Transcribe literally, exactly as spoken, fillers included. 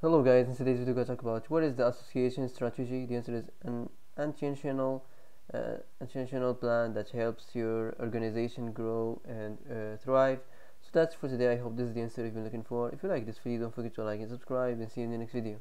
Hello guys, in today's video we're going to talk about what is the association strategy. The answer is an intentional uh, intentional plan that helps your organization grow and uh, thrive. So that's for today. I hope this is the answer you've been looking for. If you like this video, don't forget to like and subscribe, and see you in the next video.